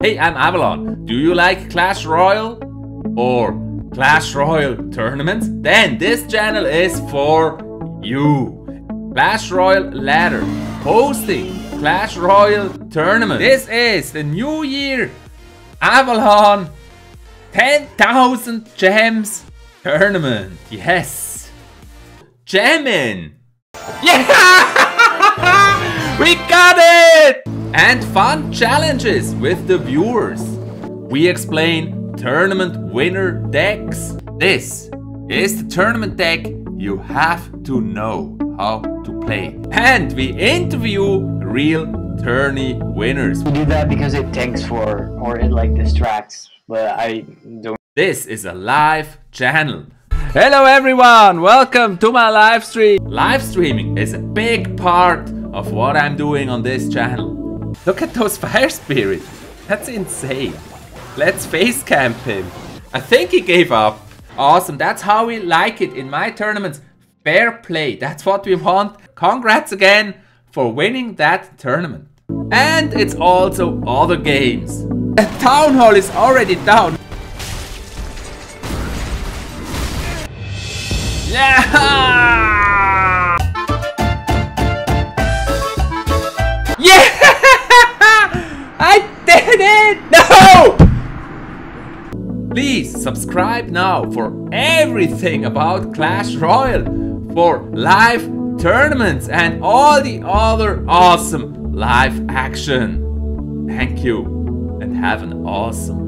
Hey, I'm Avalon. Do you like Clash Royale or Clash Royale tournaments? Then this channel is for you. Clash Royale Ladder, hosting Clash Royale tournament. This is the New Year Avalon 10,000 Gems tournament. Yes, jamming. Yeah, we got it. And fun challenges with the viewers. We explain tournament winner decks. This is the tournament deck you have to know how to play. And we interview real tourney winners. We do that because it tanks for, or it like distracts, but I don't. This is a live channel. Hello everyone, welcome to my live stream. Live streaming is a big part of what I'm doing on this channel. Look at those fire spirits. That's insane. Let's face camp him. I think he gave up. Awesome. That's how we like it in my tournaments. Fair play. That's what we want. Congrats again for winning that tournament. And it's also other games. The town hall is already down. Yeah! Yeah! No! Please subscribe now for everything about Clash Royale, for live tournaments and all the other awesome live action. Thank you and have an awesome day.